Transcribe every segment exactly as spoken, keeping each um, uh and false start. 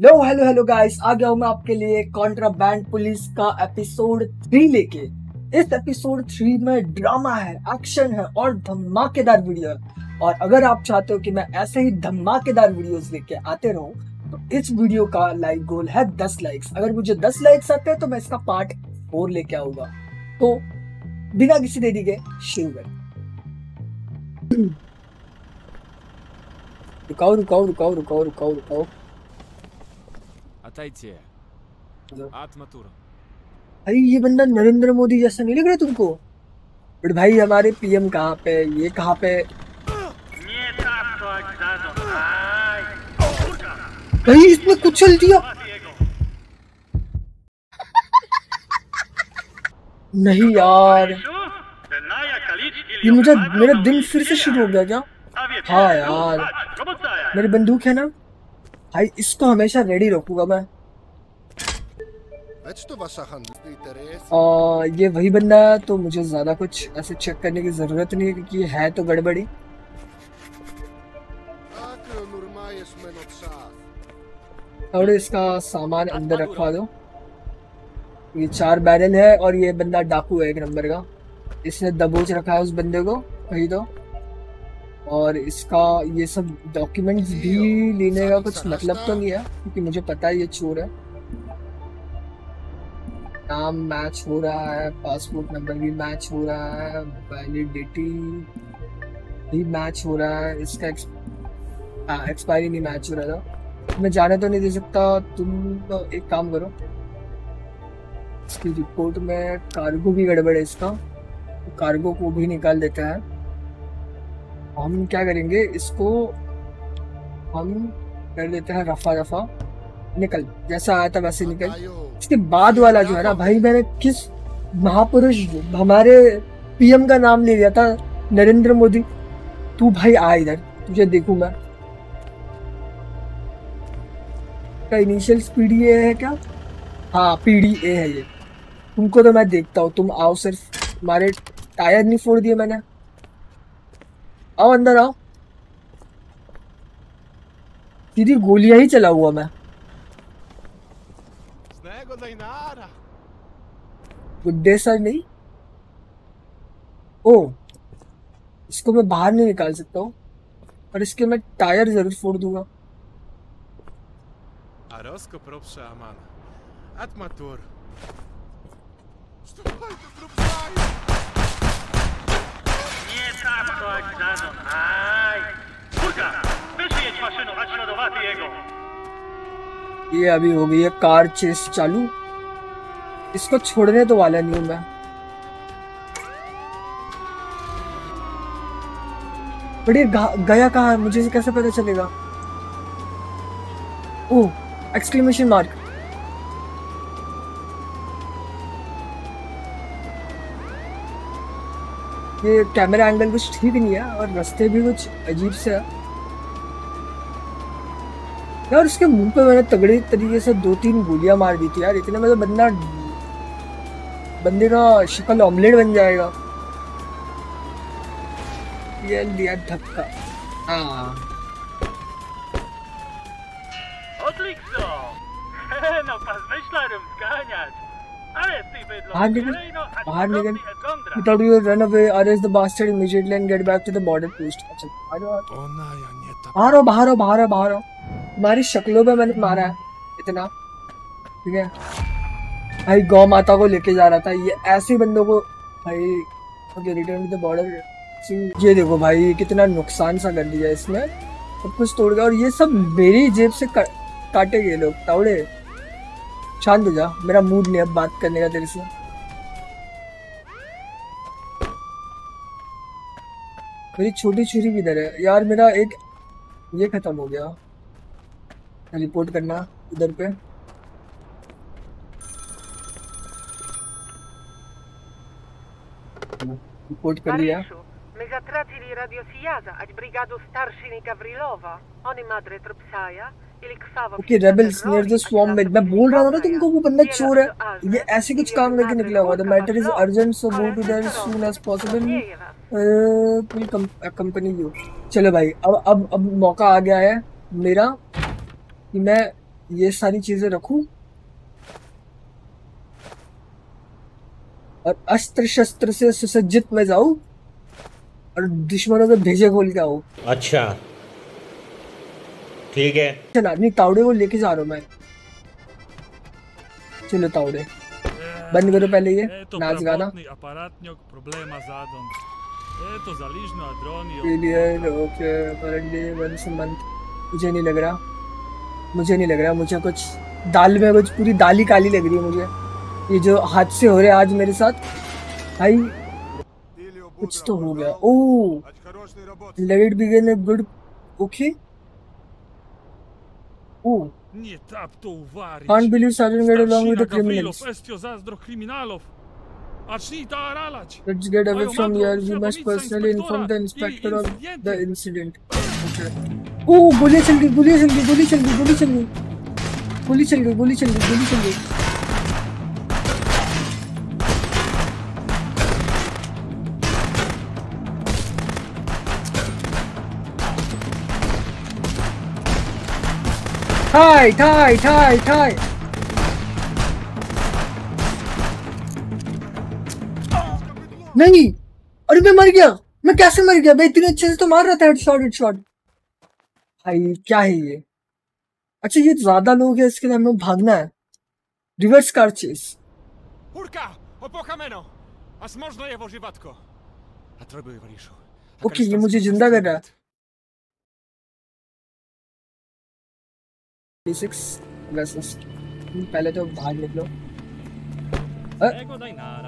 लो hello hello guys, आ गया हूँ मैं आपके लिए कॉन्ट्राबैंड पुलिस का एपिसोड थ्री लेके। इस एपिसोड थ्री में ड्रामा है, एक्शन है और धमाकेदार वीडियो है। और अगर आप चाहते हो कि मैं ऐसे ही धमाकेदार वीडियोस लेके आते रहूं तो इस वीडियो का लाइक गोल है दस लाइक्स। अगर मुझे दस लाइक्स आते हैं तो मैं इसका पार्ट फोर लेके आऊंगा। तो बिना किसी देरी के शुरू करें। रुकाओ रुकाओ रुकाओ रुकाओ रुकाओ रुकाओ अरे ये बंदा नरेंद्र मोदी जैसा नहीं लग रहा तुमको? बट भाई हमारे पीएम कहाँ पे, ये कहाँ पे? भाई इसमें कुचल दिया। नहीं यार, ये मुझे मेरा दिन फिर से शुरू हो गया क्या? हाँ यार, मेरी बंदूक है ना भाई, इसको हमेशा रेडी रखूंगा मैं। आ, ये वही बंदा है तो मुझे ज्यादा कुछ ऐसे चेक करने की जरूरत नहीं है क्योंकि ये है तो गड़बड़ी। और इसका सामान अंदर रखवा दो। ये चार बैरल है और ये बंदा डाकू है एक नंबर का, इसने दबोच रखा है उस बंदे को कहीं तो। और इसका ये सब डॉक्यूमेंट्स भी लेने का कुछ मतलब तो नहीं है क्योंकि मुझे पता है ये चोर है। नाम मैच हो रहा है, पासपोर्ट नंबर भी मैच हो रहा है, वैलिडिटी भी मैच हो रहा है, इसका एक्सपायरी नहीं मैच हो रहा था। मैं जाने तो नहीं दे सकता, तुम एक काम करो, इसकी रिपोर्ट में कार्गो भी गड़बड़ है, इसका कार्गो को भी निकाल देता है। हम क्या करेंगे, इसको हम कर देते हैं रफा रफा, निकल जैसा आया था वैसे निकल। इसके बाद वाला जो है ना भाई, मैंने किस महापुरुष हमारे पीएम का नाम ले लिया था, नरेंद्र मोदी। तू भाई आ इधर, तुझे देखूं मैं। क्या इनिशियल स्पीड ये है क्या? हाँ पीडीए है ये। तुमको तो मैं देखता हूँ, तुम आओ सिर्फ। हमारे टायर नहीं फोड़ दिए मैंने। आओ अंदर आओ। दीदी गोलियां ही चला हुआ मैं। गुड्डे सर नहीं। ओ, इसको मैं बाहर नहीं निकाल सकता हूँ और इसके मैं टायर जरूर फोड़ दूंगा। ये अभी हो गई है कार चेस चालू। इसको छोड़ने तो वाला नहीं हूं मैं। बड़े गया कहाँ, मुझे कैसे पता चलेगा? Oh exclamation mark. ये कैमरा एंगल कुछ ठीक नहीं है और रास्ते भी कुछ अजीब से है यार। उसके मुंह पे मैंने तगड़े तरीके से दो तीन गोलियां मार दी थी यार। इतने में तो बंदा बंदे का शक्ल ऑमलेट बन जाएगा। ये लिया धक्का। हाँ बाहर निकल, बाहर निकल। Without you run away, arrest the bastard immediately and get back to the border post. अच्छा, बाहर आओ बाहर आओ बाहर आओ बाहर आओ। तुम्हारी शक्लों पे मैंने मारा है इतना, ठीक है भाई। गौ माता को लेके जा रहा था ये, ऐसे बंदों को भाई। Okay return to the border. ये देखो भाई कितना नुकसान सा कर दिया इसने, सब कुछ तोड़ गया। और ये सब मेरी जेब से का, काटे गए लोग। तावड़े शांत हो जा, मेरा मूड नहीं अब बात करने का तेरे से। मेरी छोटी छुरी किधर है यार? मेरा एक ये खत्म हो गया, रिपोर्ट करना इधर पे। रिपोर्ट कर लिया। Okay rebels near the swarm में। मैं बोल रहा था ना तुमको वो बंदा चोर है। ये ऐसे कुछ काम करके निकला हुआ। The matter is urgent so go to there soon as possible company you. चलो भाई अब अब अब मौका आ गया है मेरा कि मैं ये सारी चीजें रखूं और अस्त्र शस्त्र से सुसज्जित मैं जाऊं और दुश्मनों से भेजे खोल के आऊं। अच्छा ठीक है, चल आदमी तावड़े को लेके जा रहा हूं मैं। चलो तावड़े बंद करो पहले ये नाच गाना। मुझे नहीं लग रहा, मुझे नहीं लग रहा, मुझे कुछ दाल में कुछ पूरी दाली काली लग रही है मुझे। ये जो हादसे हो रहे हैं आज मेरे साथ भाई, कुछ तो हो गया। Oh let it begin a good okay. Oh can't believe surgeon get along with the criminals. Let's get away from here. We must personally inform the inspector of the incident. Okay. Oh, गोली चल गई, गोली चल गई, गोली चल गई, गोली चल गई, गोली चल गई, गोली चल गई, गोली चल गई। Hi, hi, hi, hi. नहीं, अरे मैं मर गया, मैं कैसे मर गया? मैं इतने अच्छे से तो मार रहा था हेडशॉट हेडशॉट। भाई क्या है ये? अच्छा ये ज्यादा लोग हैं, इसके लिए हमें भागना है। Reverse car chess. ओके ये मुझे जिंदा कर रहा है। पहले तो भाग निकलो। आ,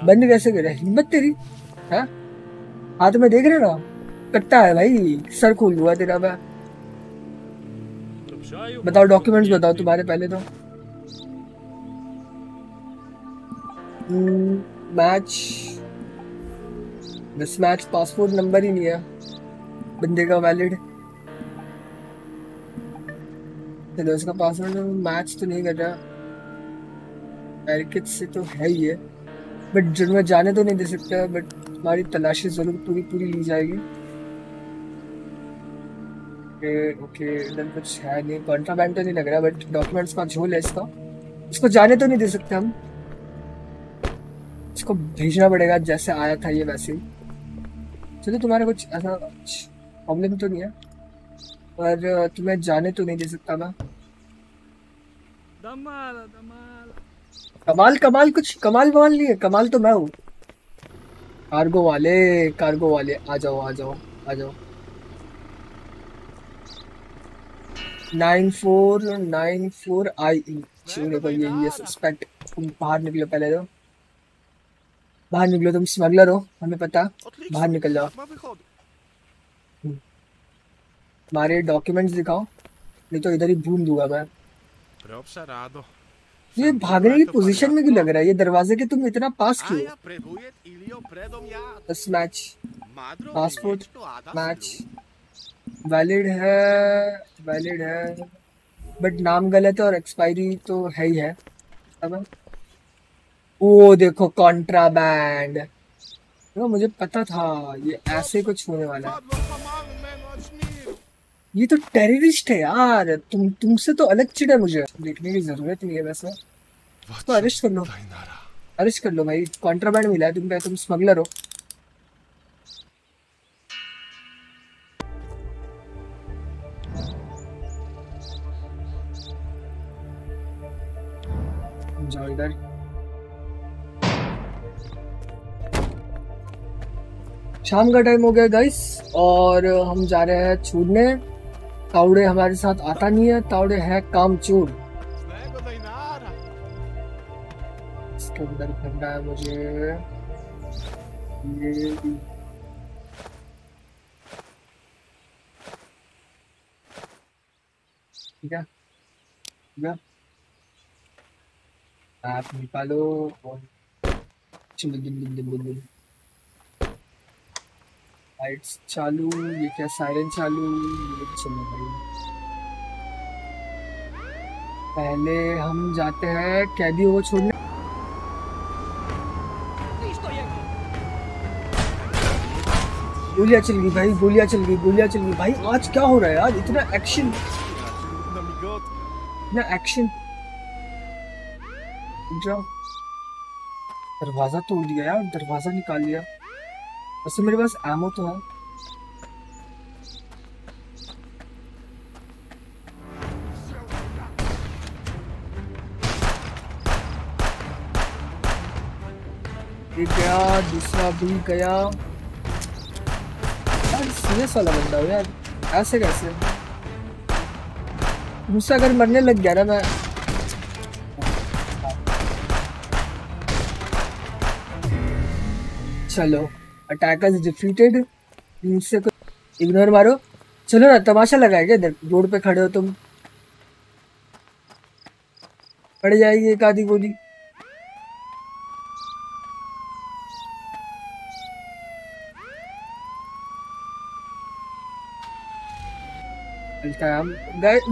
बंद कैसे करे हिम्मत तेरी? हाथ में देख रहे ना कट्टा है भाई, सर खुल हुआ तेरा। मैं बताओ डॉक्यूमेंट्स बताओ तुम्हारे पहले तो। Match miss match passport number ही नहीं है बंदे का वैलिड। चलो उसका पासपोर्ट मैच तो नहीं कर रहा से तो है ही है, बट जिनमें जाने तो नहीं दे सकता, बट हमारी तलाशी जरूर पूरी पूरी ली जाएगी। ओके इधर कुछ है नहीं, कॉन्ट्राबैंड तो नहीं लग रहा, बट डॉक्यूमेंट्स का झोल है इसका, इसको जाने तो नहीं दे सकते हम, इसको भेजना पड़ेगा जैसे आया था ये वैसे ही। चलो तुम्हारा कुछ ऐसा प्रॉब्लम तो नहीं है, पर तुम्हें जाने तो नहीं दे सकता मैं। कमाल कमाल कुछ कमाल वमाल नहीं है, कमाल तो मैं हूँ। कार्गो वाले कार्गो वाले आ जाओ आ जाओ आ जाओ। Nine four nine four I E ये ये सस्पेक्ट। तुम बाहर निकलो पहले तो, बाहर निकलो, तुम स्मगलर हो हमें पता, बाहर निकल जाओ। हमारे डॉक्यूमेंट्स दिखाओ नहीं तो इधर ही भून दूंगा मैं। ये भागने की पोजीशन में क्यों लग रहा है? ये दरवाजे के तुम इतना पास क्यों? मैच पासपोर्ट मैच वैलिड है, वैलिड है, बट नाम गलत है और एक्सपायरी तो है ही है। ओ देखो कॉन्ट्राबैंड, तो मुझे पता था ये ऐसे कुछ होने वाला है। ये तो टेररिस्ट है यार, तुम तुमसे तो अलग चिड़ है, मुझे देखने की जरूरत नहीं है वैसे। तो अरेस्ट कर लो, अरेस्ट कर लो भाई, कॉन्ट्राबैंड मिला है तुम पे, तुम स्मगलर हो। जाओ इधर। शाम का टाइम हो गया गाइस और हम जा रहे हैं छोड़ने। तावड़े हमारे साथ आता नहीं है, तावड़े है कामचोर। इसके अंदर करना है मुझे ये। ठीक है आप निकालो और लाइट्स चालू। ये क्या सायरन चालू? ये चलो भाई पहले हम जाते हैं कैदी को छोड़ने। गोलियां चल गई भाई, गोलियां चल गई, गोलियां चल गई भाई। आज क्या हो रहा है यार? इतना एक्शन या एक्शन। दरवाजा तोड़ दिया और दरवाजा निकाल लिया। वैसे मेरे पास एमो तो है। एक गया, दूसरा भी गया। यार सीरियस वाला बंदा हो यार, ऐसे कैसे? मुझसे अगर मरने लग गया ना मैं, चलो अटैकर्स डिफीटेड। इनसे इग्नोर मारो। चलो ना, तमाशा लगाएगा। इधर रोड पे खड़े हो तुम, पड़ जाएगी एक आधी गोली।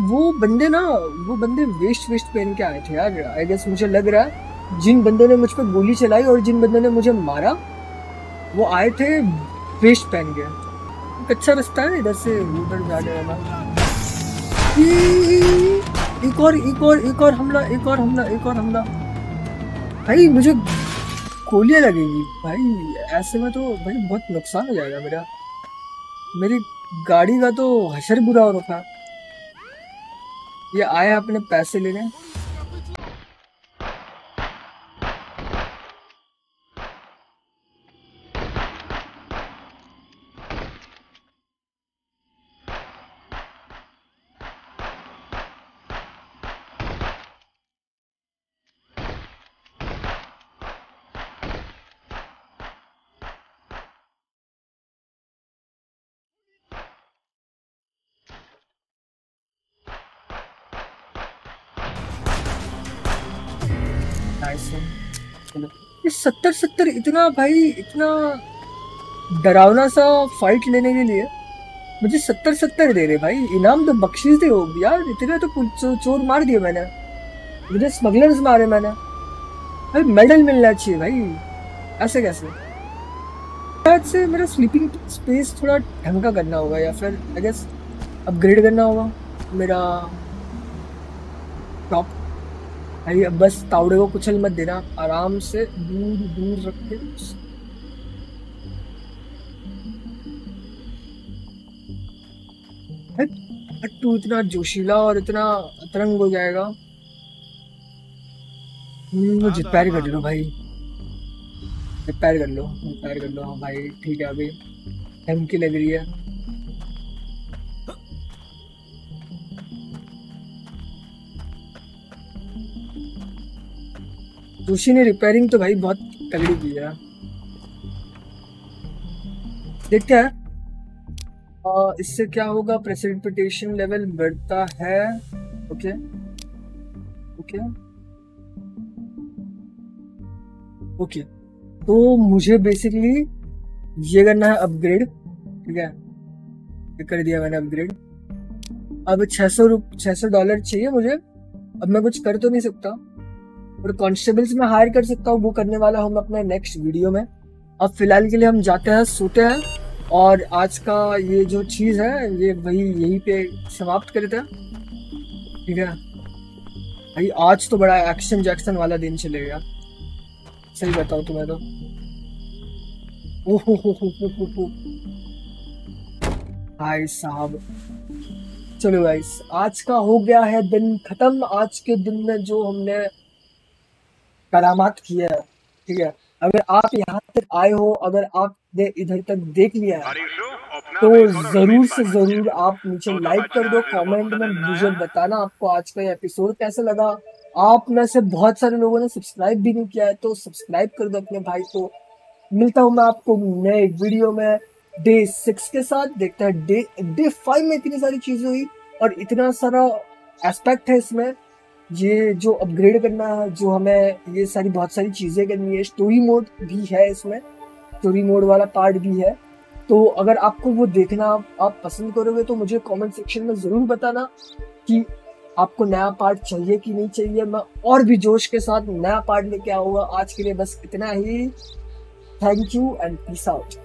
वो बंदे ना वो बंदे वेस्ट वेस्ट पहन के आए थे यार। आई गेस मुझे लग रहा है जिन बंदों ने मुझ पर गोली चलाई और जिन बंदों ने मुझे मारा वो आए थे वेस्ट पहन के। एक अच्छा रास्ता है इधर से उधर जाने वाला। एक और एक और एक और हमला एक और हमला एक और हमला। भाई मुझे गोलियाँ लगेगी भाई, ऐसे में तो भाई बहुत नुकसान हो जाएगा मेरा। मेरी गाड़ी का तो हशर बुरा हो रखा। ये आए अपने पैसे लेने। ये सत्तर सत्तर इतना भाई इतना डरावना सा फाइट लेने के लिए मुझे सत्तर सत्तर दे रहे भाई। इनाम तो बख्शीश दे हो यार। इतने तो चो, चोर मार दिए मैंने, मुझे स्मगलर्स मारे मैंने भाई। मेडल मिलना चाहिए भाई, ऐसे कैसे? आज से मेरा स्लीपिंग स्पेस थोड़ा ढंग का करना होगा या फिर आई गेस अपग्रेड करना होगा मेरा टॉप। भाई अब बस तावड़े को कुचल मत देना, आराम से दूर दूर रख के। तू इतना जोशीला और इतना अतरंग हो जाएगा। मुझे पैर कर लो भाई, पैर कर लो पैर कर लो। हाँ भाई ठीक है, अभी धमकी लग रही है। जोशी ने रिपेयरिंग तो भाई बहुत तगड़ी की है। देखते हैं इससे क्या होगा। प्रेसिपिटेशन लेवल बढ़ता है। ओके ओके ओके तो मुझे बेसिकली ये करना है अपग्रेड। ठीक है, ये कर दिया मैंने अपग्रेड। अब छह सौ रुप छह सौ डॉलर चाहिए मुझे। अब मैं कुछ कर तो नहीं सकता और कॉन्स्टेबल्स में हायर कर सकता हूँ, वो करने वाला हूँ मैं अपने नेक्स्ट वीडियो में। अब फिलहाल के लिए हम जाते हैं, सोते हैं और आज का ये जो चीज़ है ये वही यहीं पे समाप्त करते हैं। ठीक है भाई, आज तो बड़ा एक्शन जैक्सन वाला दिन चलेगा, सही बताऊँ तुम्हें तो। ओहो हो हो भाई साहब, चलो भाई आज का हो गया है दिन खत्म। आज के दिन में जो हमने करामात किया है, ठीक है, अगर आप यहाँ तक आए हो, अगर आपने इधर तक देख लिया है तो जरूर से जरूर आप नीचे लाइक कर दो। कमेंट में मुझे बताना आपको आज का ये एपिसोड कैसा लगा। आप में से बहुत सारे लोगों ने सब्सक्राइब भी नहीं किया है तो सब्सक्राइब कर दो अपने भाई को। मिलता हूँ मैं आपको नए वीडियो में डे सिक्स के साथ। देखते हैं डे डे फाइव में इतनी सारी चीजें हुई और इतना सारा एस्पेक्ट है इसमें। ये जो अपग्रेड करना है, जो हमें ये सारी बहुत सारी चीज़ें करनी है, स्टोरी मोड भी है इसमें, स्टोरी मोड वाला पार्ट भी है। तो अगर आपको वो देखना आप पसंद करोगे तो मुझे कमेंट सेक्शन में ज़रूर बताना कि आपको नया पार्ट चाहिए कि नहीं चाहिए। मैं और भी जोश के साथ नया पार्ट लेके आऊँगा। आज के लिए बस इतना ही। Thank you and peace out.